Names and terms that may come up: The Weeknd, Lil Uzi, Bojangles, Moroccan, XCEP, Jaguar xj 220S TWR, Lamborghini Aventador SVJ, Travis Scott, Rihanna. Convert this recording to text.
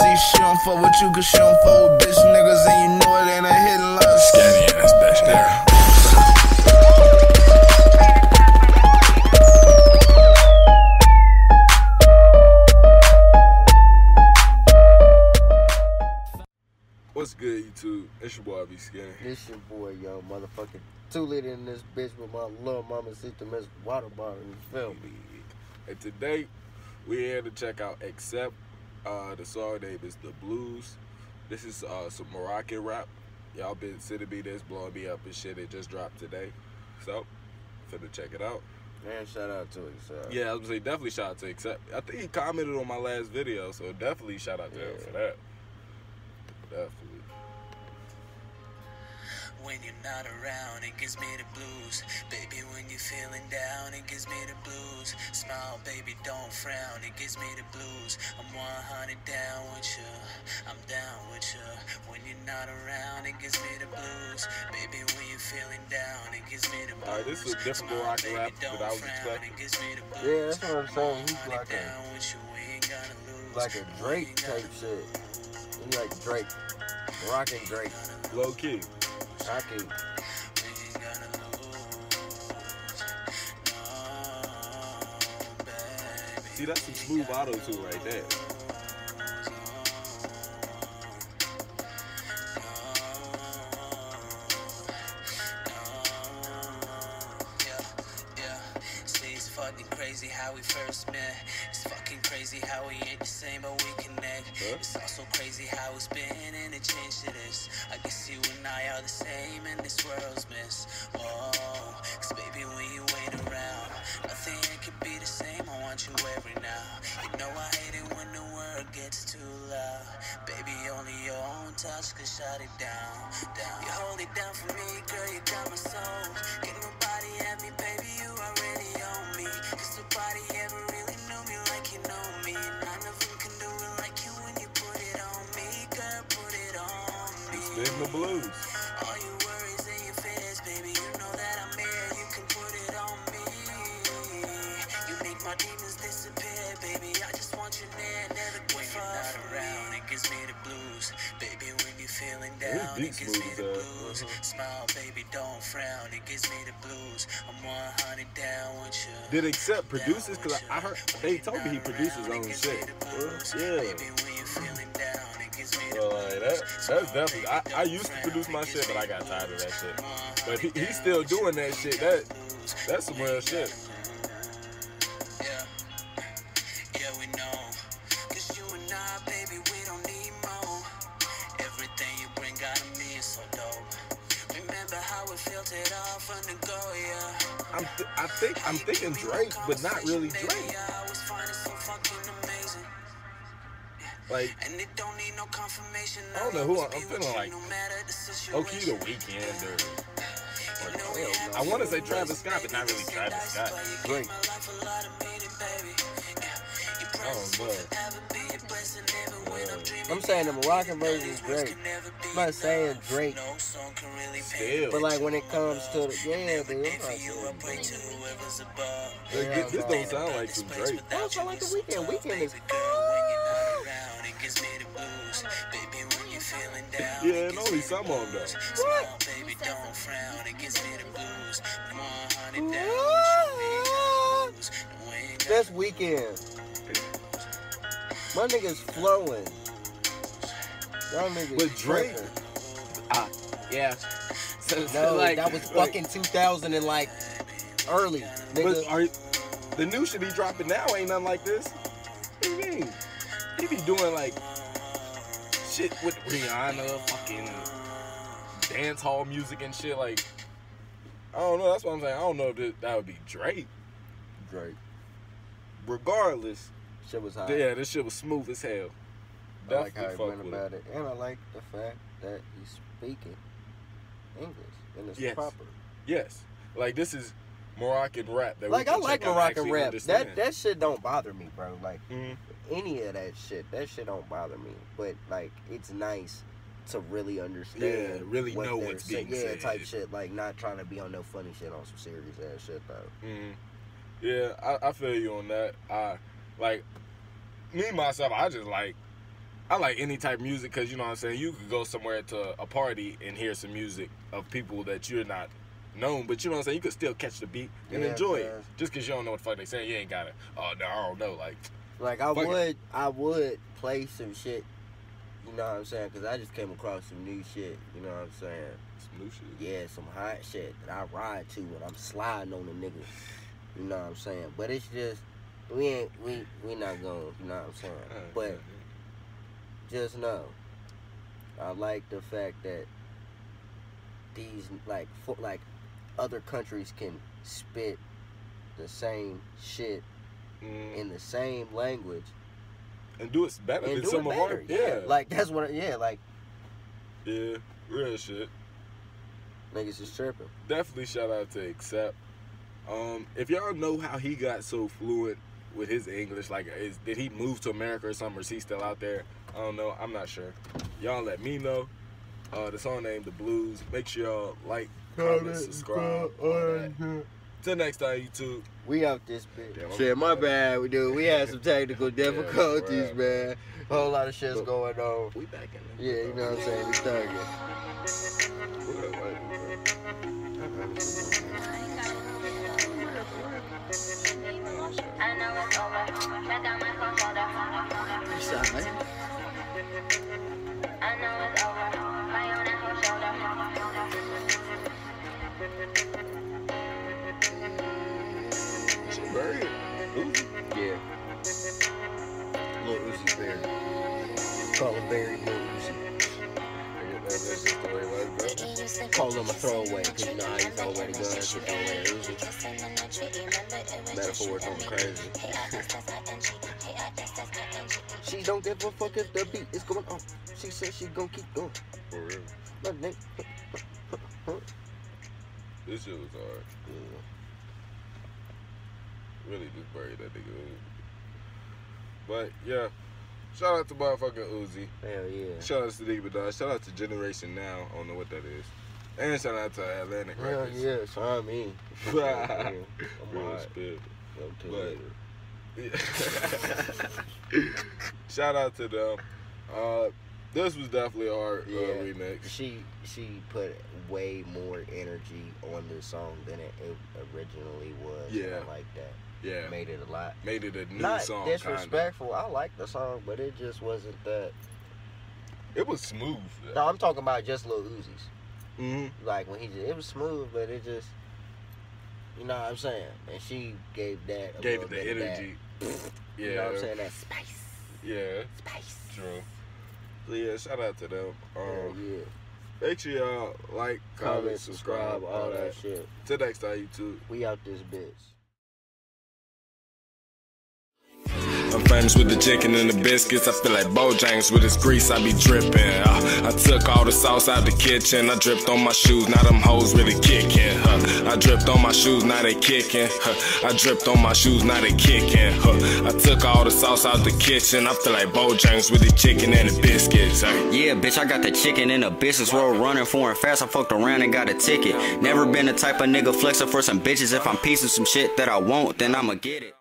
See, she don't fuck with you, cause she don't fuck with bitch niggas, and you know it ain't a hidden love. Skinny in this bitch, nigga. What's good, YouTube? It's your boy, I Be Skinny. This your boy, yo, motherfucking 2 liter in this bitch with my little mama sitting as water bottle in the film. And today, we're here to check out XCEP. The song name is The Blues. This is some Moroccan rap. Y'all been sending me this, blowing me up and shit. It just dropped today. So, finna check it out. Man, shout out to XCEP. Yeah, I was gonna say, definitely shout out to XCEP. I think he commented on my last video, so definitely shout out to him for that. Definitely. When you're not around, it gives me the blues. Baby, when you're feeling down, it gives me the blues. Smile, baby, don't frown, it gives me the blues. I'm 100 down with you, I'm down with you. When you're not around, it gives me the blues. Baby, when you're feeling down, it gives me the blues. Alright, this is a different Moroccan rap that I was expecting. Yeah, that's what I'm saying. He's like a Drake type shit. He's like Drake. Moroccan Drake. Low key. Rocky. See, that's some smooth auto too right there. Crazy how we first met. It's fucking crazy how we ain't the same, but we connect. It's also crazy how it's been and it changed to this. I guess you and I are the same and this world's mess. Oh, cause baby, when you wait around, nothing it could be the same. I want you every now. You know I hate it when the world gets too loud. Baby, only your own touch could shut it down, down. You hold it down for me, girl, you got my soul. Ain't nobody at me, baby, you already own me. Cause nobody ever really knew me like you know me. None of them can do it like you when you put it on me. Girl, put it on me. Spin the blues. All your worries and your fears, baby, you know that I'm here. You can put it on me. You make my demons disappear, baby, I just want you near. Never when you're not around, it gives me the blues. Baby, when you're feeling down, it gives me the blues. Smile, baby, don't frown, it gives me the blues. I'm 100 down with you. Did XCEP produce this? Because I heard they told me he produces his own shit. Yeah. Baby, when you're feeling down, it gives me the blues. That's definitely. I used to produce my shit, but I got tired of that shit. But he's still doing that shit. That's some real shit. I'm thinking Drake, but not really Drake. Like, I don't know who I'm feeling like. Okay, The Weeknd or I want to say Travis Scott, but not really Travis Scott. Drake. Oh, but I'm saying the Moroccan version is Drake. I'm not saying Drake. Still. But like when it comes to the this don't sound like some Drake. I don't sound like The Weeknd. Weeknd is yeah, and only some of them. What? That's Weeknd. My nigga's flowing. That nigga's with Drake. Yeah. So, no, like, that was fucking like, 2000 and like early. Nigga. But the new shit he dropping now ain't nothing like this. What do you mean? He be doing like shit with Rihanna, fucking dance hall music and shit. Like, I don't know. That's what I'm saying. I don't know if that would be Drake. Drake. Regardless. Shit was hot. Yeah, this shit was smooth as hell. Definitely I like how he went about it. And I like the fact that he's speaking English and it's proper. Yes. Like, this is Moroccan rap. That like, I like Moroccan rap. That shit don't bother me, bro. Like, any of that shit don't bother me. But, like, it's nice to really understand. Yeah, really know what's being said. Yeah, type shit. Like, not trying to be on no funny shit on some serious ass shit, though. Yeah, I feel you on that. Like, me, myself, I just like I like any type of music, because, you know what I'm saying, you could go somewhere to a party and hear some music of people that you're not known, but you know what I'm saying, you could still catch the beat and enjoy it. Just because you don't know what the fuck they saying, you ain't gotta, oh, no, I don't know, like I would play some shit, you know what I'm saying, because I just came across some new shit, you know what I'm saying. Some new shit? Yeah, some hot shit that I ride to when I'm sliding on the niggas, you know what I'm saying, but it's just, we not going, you know what I'm saying, but just know, I like the fact that these, like other countries can spit the same shit in the same language. And do it better than some of our, yeah. Like, that's what, yeah, like. Yeah, real shit. Niggas is tripping. Definitely shout out to XCEP. If y'all know how he got so fluent with his English, like, did he move to America or something, or is he still out there? I don't know, I'm not sure. Y'all let me know. The song named The Blues. Make sure y'all like, comment, subscribe, all that. Till next time, YouTube. We out this bitch. Yeah, shit, my bad, we had some technical difficulties, man. A whole lot of shit's going on. We back in there. Yeah, you know what I'm saying, we thugging. I know it's over. Check out my controller. You sound like? I know it's over. Call him Barry Uzi. Call him a throwaway, cause you know how you throw away the guns, you throw away Uzi. Metaphors on crazy. She don't give a fuck if the beat is going on. She said she gon' keep going. For real. My name. This shit was hard. Yeah. Really just buried that nigga. But yeah. Shout out to motherfucking Uzi. Hell yeah. Shout out to Nigga Dog. Shout out to Generation Now. I don't know what that is. And shout out to Atlantic Records. Hell yeah, shout out me. Real spit. Shout out to them. This was definitely a hard remix. She put way more energy on this song than it originally was. Yeah. I like that. Yeah, made it a lot. Made it a new song. Not disrespectful. Kinda. I like the song, but it just wasn't that. It was smooth. No, I'm talking about just Lil Uzi's. Like when he just, it was smooth, but it just, you know what I'm saying. And she gave that. Gave it the energy. Yeah. You know what I'm saying, that spice. Yeah. Spice. True. So yeah, shout out to them. Yeah. Make sure y'all like, comment, subscribe, all that shit. Till next time, YouTube. We out this bitch. I'm famous with the chicken and the biscuits. I feel like Bojangles with his grease, I be drippin'. I took all the sauce out the kitchen. I dripped on my shoes, now them hoes really kickin'. I dripped on my shoes, now they kickin'. I dripped on my shoes, now they kickin'. I took all the sauce out the kitchen. I feel like Bojangles with the chicken and the biscuits. Yeah, bitch, I got the chicken and the biscuits. Roll running for and fast, I fucked around and got a ticket. Never been the type of nigga flexin' for some bitches. If I'm piecing some shit that I want, then I'ma get it.